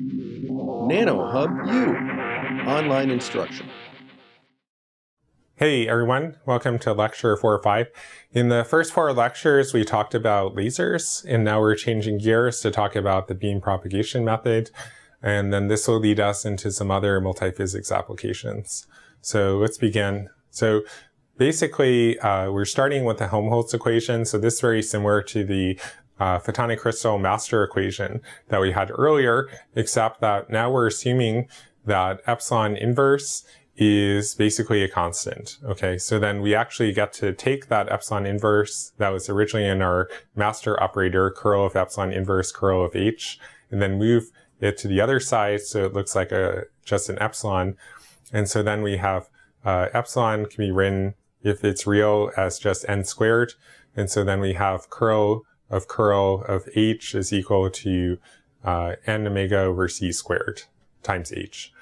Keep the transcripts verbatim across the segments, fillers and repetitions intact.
NanoHub U, online instruction. Hey everyone, welcome to lecture four oh five. In the first four lectures we talked about lasers, and now we're changing gears to talk about the beam propagation method, and then this will lead us into some other multiphysics applications. So let's begin. So basically uh, we're starting with the Helmholtz equation, so this is very similar to the Uh, photonic crystal master equation that we had earlier, except that now we're assuming that epsilon inverse is basically a constant. Okay, so then we actually get to take that epsilon inverse that was originally in our master operator, curl of epsilon inverse curl of H, and then move it to the other side so it looks like a just an epsilon. And so then we have uh, epsilon can be written, if it's real, as just n squared. And so then we have curl of curl of H is equal to uh, n omega over c squared times H.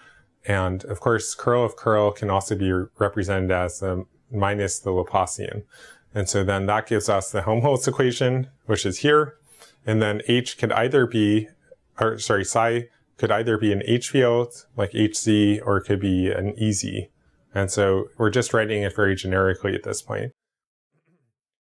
And of course, curl of curl can also be represented as um, minus the Laplacian. And so then that gives us the Helmholtz equation, which is here. And then H could either be, or sorry, psi could either be an H field, like Hz, or it could be an Ez. And so we're just writing it very generically at this point.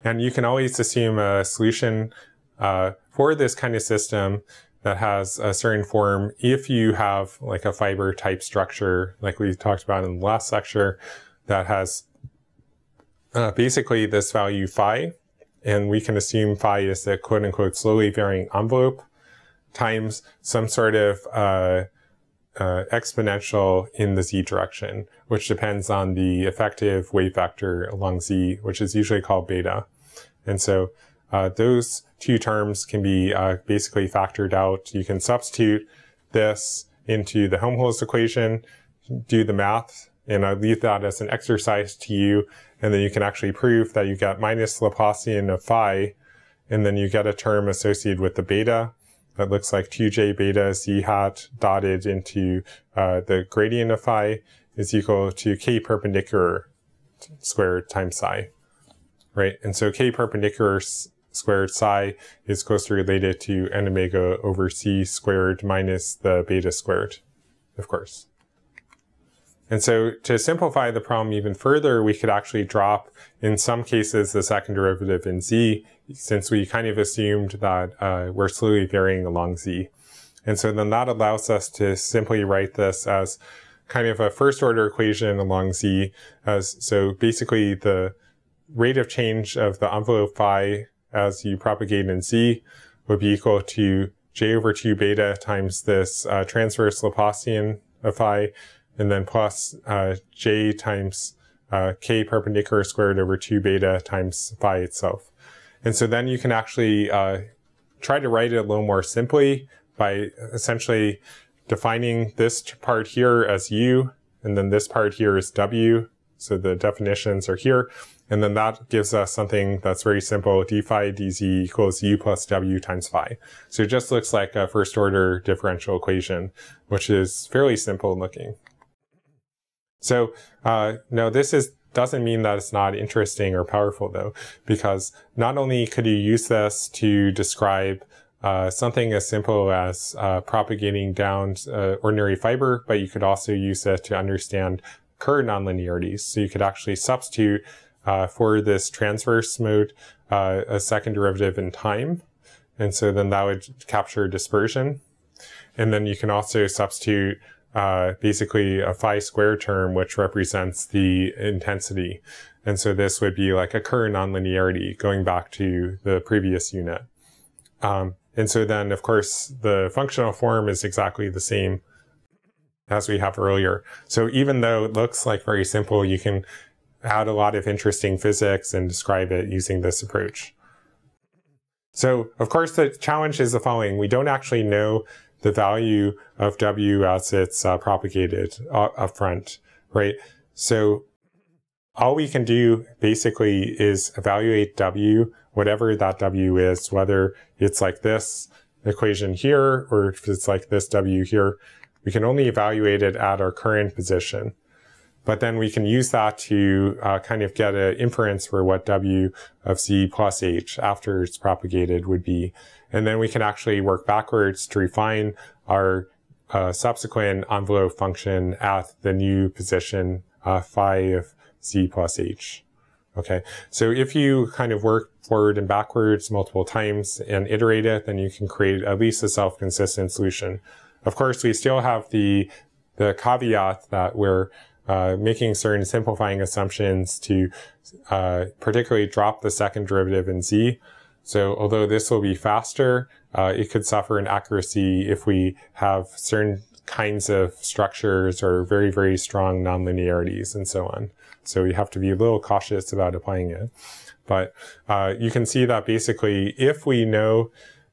And you can always assume a solution uh, for this kind of system that has a certain form if you have like a fiber type structure, like we talked about in the last lecture, that has uh, basically this value phi. And we can assume phi is the quote unquote slowly varying envelope times some sort of uh, uh, exponential in the z direction, which depends on the effective wave vector along z, which is usually called beta. And so uh, those two terms can be uh, basically factored out. You can substitute this into the Helmholtz equation, do the math, and I leave that as an exercise to you. And then you can actually prove that you get minus Laplacian of phi, and then you get a term associated with the beta that looks like two j beta z hat dotted into uh, the gradient of phi is equal to k perpendicular squared times psi. Right, and so k perpendicular squared psi is closely related to n omega over c squared minus the beta squared, of course. And so to simplify the problem even further, we could actually drop, in some cases, the second derivative in z, since we kind of assumed that uh, we're slowly varying along z. And so then that allows us to simply write this as kind of a first order equation along z. As, so basically the rate of change of the envelope phi as you propagate in z would be equal to j over two beta times this uh, transverse Laplacian of phi, and then plus uh, j times uh, k perpendicular squared over two beta times phi itself. And so then you can actually uh, try to write it a little more simply by essentially defining this part here as u, and then this part here is w. So the definitions are here. And then that gives us something that's very simple, d phi dz equals u plus w times phi. So it just looks like a first order differential equation, which is fairly simple looking. So uh, no, this is, doesn't mean that it's not interesting or powerful though, because not only could you use this to describe uh, something as simple as uh, propagating down uh, ordinary fiber, but you could also use it to understand Kerr nonlinearities. So you could actually substitute Uh, for this transverse mode, uh, a second derivative in time. And so then that would capture dispersion. And then you can also substitute uh, basically a phi squared term, which represents the intensity. And so this would be like a Kerr nonlinearity going back to the previous unit. Um, and so then, of course, the functional form is exactly the same as we have earlier. So even though it looks like very simple, you can add a lot of interesting physics and describe it using this approach. So of course the challenge is the following. We don't actually know the value of W as it's uh, propagated uh, up front, right? So all we can do basically is evaluate W, whatever that W is, whether it's like this equation here or if it's like this W here. We can only evaluate it at our current position. But then we can use that to uh, kind of get an inference for what W of Z plus H after it's propagated would be. And then we can actually work backwards to refine our a subsequent envelope function at the new position uh, phi of z plus h. Okay, so if you kind of work forward and backwards multiple times and iterate it, then you can create at least a self-consistent solution. Of course, we still have the the caveat that we're uh, making certain simplifying assumptions to uh, particularly drop the second derivative in z. So although this will be faster, uh, it could suffer in accuracy if we have certain kinds of structures or very, very strong nonlinearities and so on. So you have to be a little cautious about applying it. But uh, you can see that basically if we know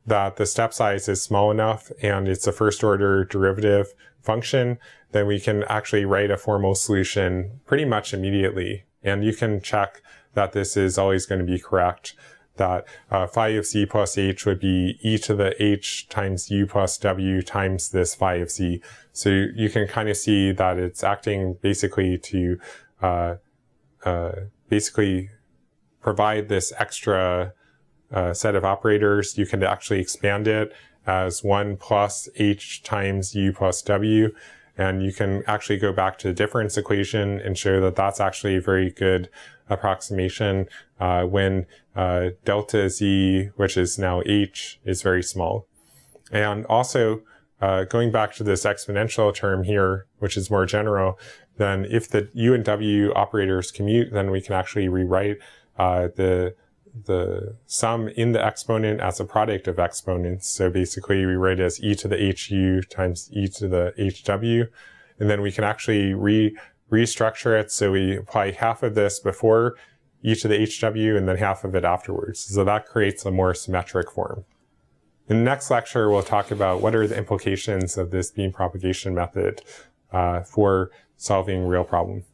that the step size is small enough and it's a first order derivative function, then we can actually write a formal solution pretty much immediately. And you can check that this is always going to be correct, that uh, phi of z plus h would be e to the h times u plus w times this phi of z. So you, you can kind of see that it's acting basically to uh, uh, basically provide this extra uh, set of operators. You can actually expand it as one plus h times u plus w. And you can actually go back to the difference equation and show that that's actually a very good approximation uh, when uh, delta z, which is now h, is very small. And also, uh, going back to this exponential term here, which is more general, then if the u and w operators commute, then we can actually rewrite uh, the the sum in the exponent as a product of exponents. So basically we write as e to the hu times e to the hw. And then we can actually re restructure it. So we apply half of this before e to the hw and then half of it afterwards. So that creates a more symmetric form. In the next lecture, we'll talk about what are the implications of this beam propagation method uh, for solving real problems.